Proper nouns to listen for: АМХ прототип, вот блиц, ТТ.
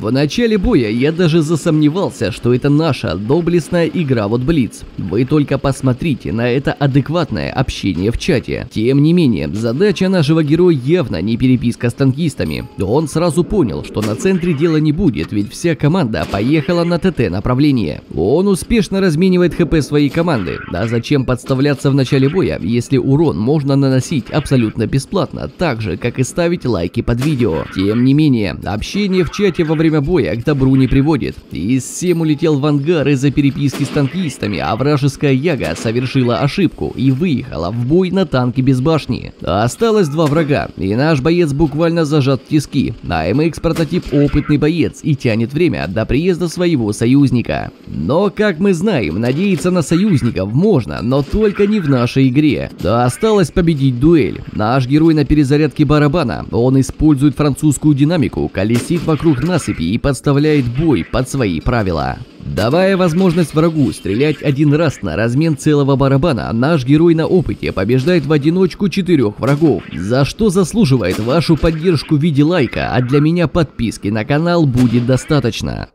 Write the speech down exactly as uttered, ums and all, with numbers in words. В начале боя я даже засомневался, что это наша доблестная игра вот Blitz. Вы только посмотрите на это адекватное общение в чате. Тем не менее, задача нашего героя явно не переписка с танкистами. Он сразу понял, что на центре дела не будет, ведь вся команда поехала на ТТ направление. Он успешно разменивает ХП своей команды. А зачем подставляться в начале боя, если урон можно наносить абсолютно бесплатно, так же, как и ставить лайки под видео. Тем не менее, общение в чате во время боя к добру не приводит. ИС семь улетел в ангар из-за переписки с танкистами, а вражеская Яга совершила ошибку и выехала в бой на танке без башни. Осталось два врага, и наш боец буквально зажат в тиски. АМХ прототип опытный боец и тянет время до приезда своего союзника. Но, как мы знаем, надеяться на союзников можно, но только не в нашей игре. Осталось победить дуэль. Наш герой на перезарядке барабана. Он использует французскую динамику, колесит вокруг насыпи и подставляет бой под свои правила. Давая возможность врагу стрелять один раз на размен целого барабана, наш герой на опыте побеждает в одиночку четырех врагов, за что заслуживает вашу поддержку в виде лайка, а для меня подписки на канал будет достаточно.